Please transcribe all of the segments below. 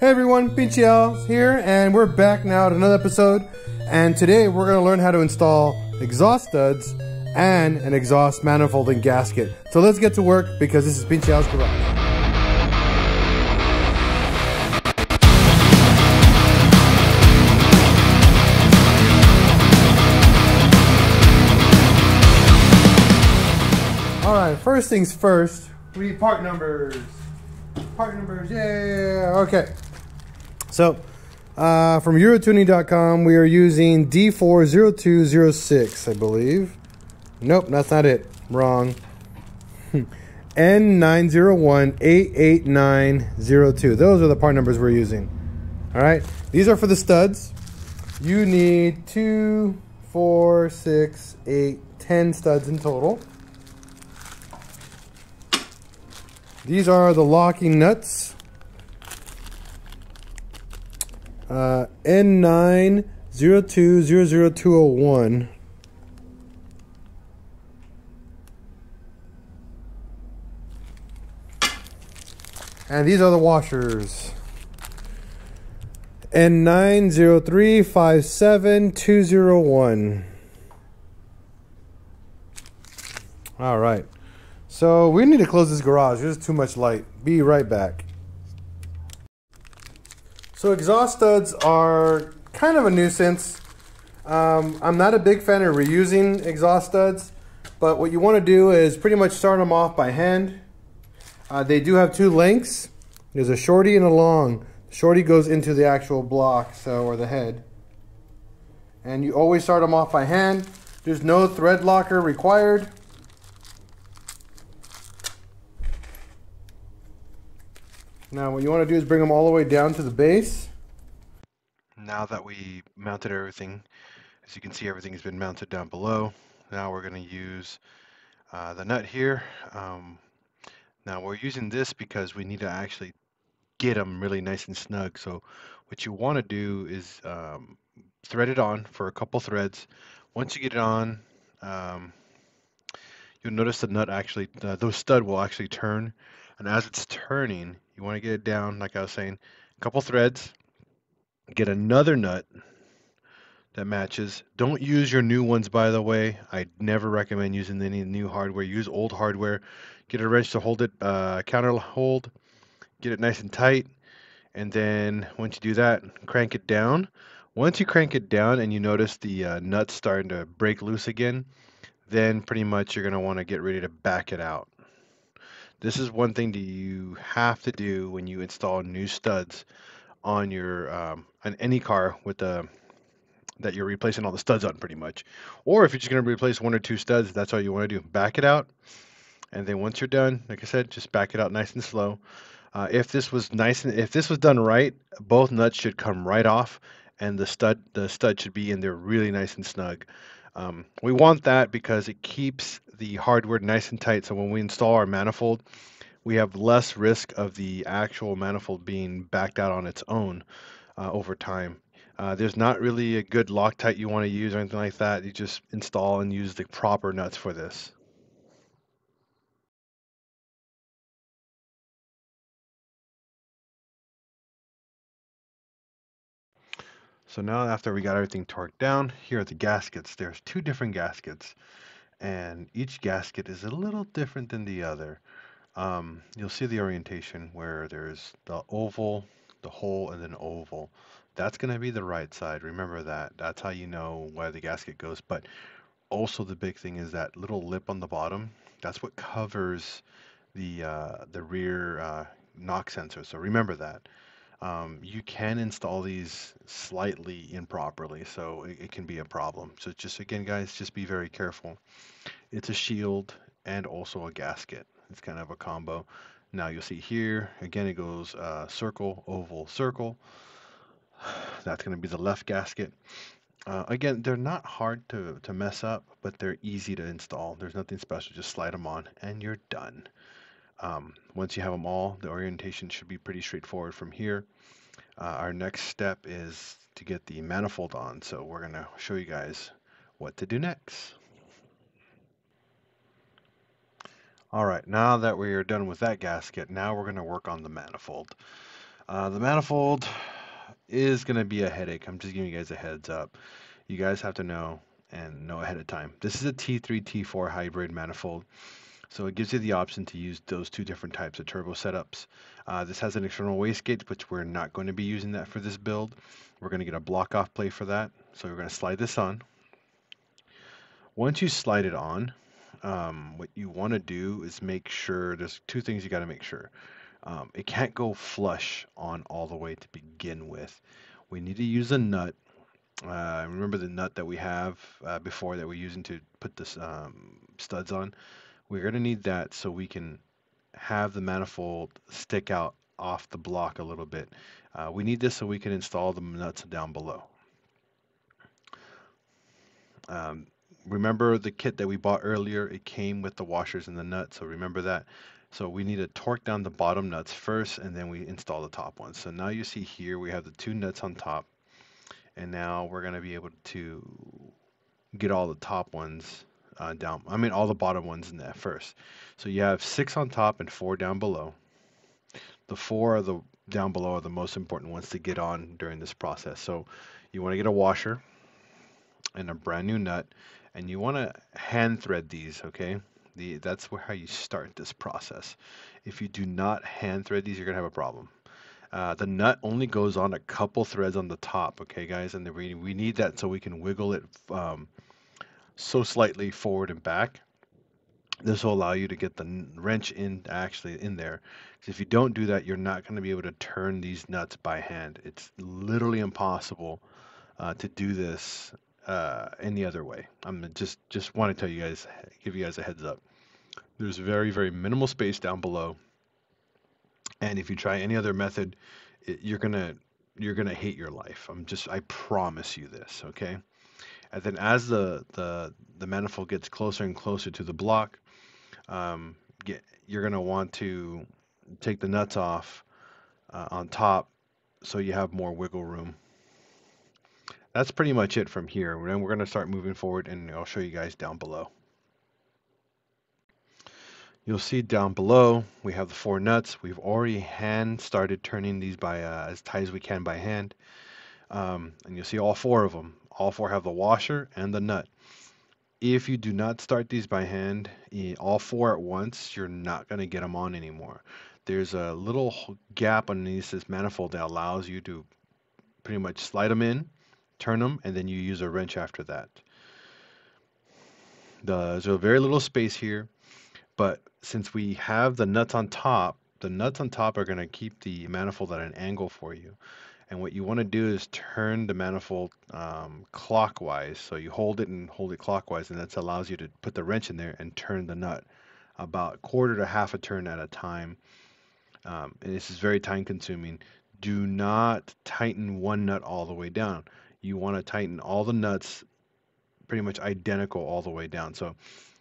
Hey everyone, PincheAls here, and we're back now at another episode, and today we're going to learn how to install exhaust studs and an exhaust manifold and gasket. So let's get to work, because this is PincheAls Garage. First things first, we need part numbers. Part numbers, yeah. Okay. So, from Eurotuning.com, we are using D40206, I believe. Nope, that's not it. Wrong. N90188902. Those are the part numbers we're using. All right. These are for the studs. You need 2, 4, 6, 8, 10 studs in total. These are the locking nuts, N90200201. And these are the washers, N90357201. All right. So we need to close this garage. There's too much light. Be right back. So exhaust studs are kind of a nuisance. I'm not a big fan of reusing exhaust studs, but what you want to do is pretty much start them off by hand. They do have two lengths. There's a shorty and a long. The shorty goes into the actual block, or the head. And you always start them off by hand. There's no thread locker required. Now what you want to do is bring them all the way down to the base. Now that we mounted everything, as you can see, everything has been mounted down below. Now we're going to use the nut here. Now we're using this because we need to actually get them really nice and snug. So what you want to do is thread it on for a couple threads. Once you get it on, you'll notice the nut actually, those stud will actually turn. And as it's turning, you want to get it down, like I was saying, a couple threads, get another nut that matches. Don't use your new ones, by the way. I never recommend using any new hardware. Use old hardware. Get a wrench to hold it, counter hold, get it nice and tight. And then once you do that, crank it down. Once you crank it down and you notice the nuts starting to break loose again, then pretty much you're going to want to get ready to back it out. This is one thing that you have to do when you install new studs on your on any car with the that you're replacing all the studs on, pretty much. Or if you're just going to replace one or two studs, that's all you want to do. Back it out, and then once you're done, like I said, just back it out nice and slow. If this was done right, both nuts should come right off, and the stud should be in there really nice and snug. We want that because it keeps the hardware nice and tight, so when we install our manifold, we have less risk of the actual manifold being backed out on its own over time. There's not really a good Loctite you want to use or anything like that. You just install and use the proper nuts for this. So now after we got everything torqued down, here are the gaskets. There's two different gaskets, and each gasket is a little different than the other. You'll see the orientation where there's the oval, the hole, and then oval. That's going to be the right side. Remember that. That's how you know where the gasket goes. But also the big thing is that little lip on the bottom. That's what covers the rear knock sensor. So remember that. You can install these slightly improperly, so it can be a problem. So just again, guys, just be very careful. It's a shield and also a gasket. It's kind of a combo. Now you'll see here, again, it goes circle, oval, circle. That's going to be the left gasket. Again, they're not hard to mess up, but they're easy to install. There's nothing special. Just slide them on and you're done. Once you have them all, the orientation should be pretty straightforward from here. Our next step is to get the manifold on, so we're going to show you guys what to do next. All right, now that we are done with that gasket, now we're going to work on the manifold. The manifold is going to be a headache. I'm just giving you guys a heads up. You guys have to know and know ahead of time. This is a T3, T4 hybrid manifold. So it gives you the option to use those two different types of turbo setups. This has an external wastegate, which we're not going to be using that for this build. We're going to get a block off plate for that. So we're going to slide this on. Once you slide it on, what you want to do is make sure, there's two things you got to make sure. It can't go flush on all the way to begin with. We need to use a nut. Remember the nut that we have before that we're using to put the studs on? We're going to need that so we can have the manifold stick out off the block a little bit. We need this so we can install the nuts down below. Remember the kit that we bought earlier, it came with the washers and the nuts, so remember that. So we need to torque down the bottom nuts first, and then we install the top ones. So now you see here we have the two nuts on top, and now we're going to be able to get all the top ones down. I mean all the bottom ones in there first. So you have 6 on top and 4 down below. The 4 are the down below are the most important ones to get on during this process. So you want to get a washer and a brand new nut, and you want to hand thread these, okay? That's where how you start this process. If you do not hand thread these, you're gonna have a problem. The nut only goes on a couple threads on the top, okay guys, and we need that so we can wiggle it so slightly forward and back. This will allow you to get the wrench in actually in there. So if you don't do that, you're not going to be able to turn these nuts by hand. It's literally impossible to do this any other way. I'm just want to tell you guys, give you guys a heads up. There's very, very minimal space down below, and if you try any other method, you're gonna hate your life. I promise you this, okay? And then as the manifold gets closer and closer to the block, you're gonna want to take the nuts off on top so you have more wiggle room. That's pretty much it from here. Then we're going to start moving forward, and I'll show you guys down below. You'll see down below we have the 4 nuts. We've already hand started turning these by as tight as we can by hand, and you'll see all 4 of them. All 4 have the washer and the nut. If you do not start these by hand, all 4 at once, you're not going to get them on anymore. There's a little gap underneath this manifold that allows you to pretty much slide them in, turn them, and then you use a wrench after that. There's a very little space here, but since we have the nuts on top, are going to keep the manifold at an angle for you. And what you want to do is turn the manifold clockwise. So you hold it clockwise, and that allows you to put the wrench in there and turn the nut about 1/4 to 1/2 a turn at a time. And this is very time consuming. Do not tighten one nut all the way down. You want to tighten all the nuts pretty much identical all the way down. So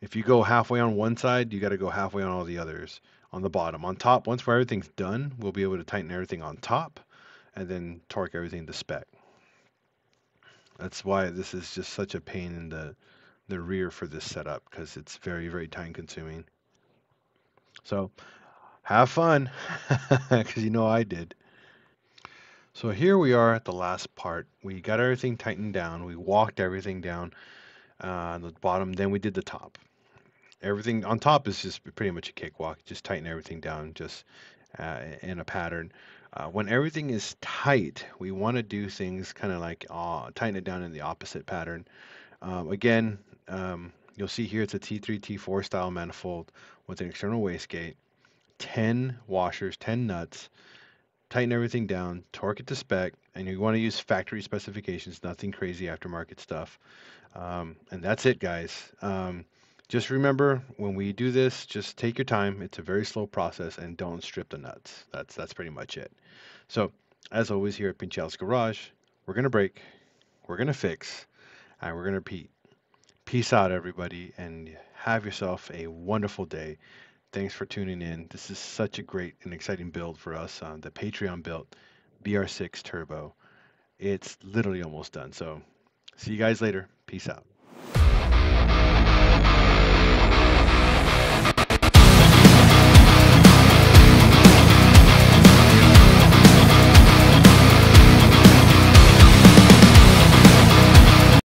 if you go halfway on one side, you got to go halfway on all the others on the bottom. On top, once everything's done, we'll be able to tighten everything on top and then torque everything to spec. That's why this is just such a pain in the rear for this setup, because it's very, very time consuming. So have fun, because you know I did. So here we are at the last part. We got everything tightened down. We walked everything down on the bottom. Then we did the top. Everything on top is just pretty much a cakewalk. Just tighten everything down just in a pattern. When everything is tight, we want to do things kind of like tighten it down in the opposite pattern. You'll see here it's a T3, T4 style manifold with an external wastegate, 10 washers, 10 nuts. Tighten everything down, torque it to spec, and you want to use factory specifications, nothing crazy aftermarket stuff. And that's it, guys. Just remember, when we do this, just take your time. It's a very slow process, and don't strip the nuts. That's pretty much it. So, as always here at PincheAls Garage, we're going to break, we're going to fix, and we're going to repeat. Peace out, everybody, and have yourself a wonderful day. Thanks for tuning in. This is such a great and exciting build for us. The Patreon built VR6 Turbo. It's literally almost done. So see you guys later. Peace out.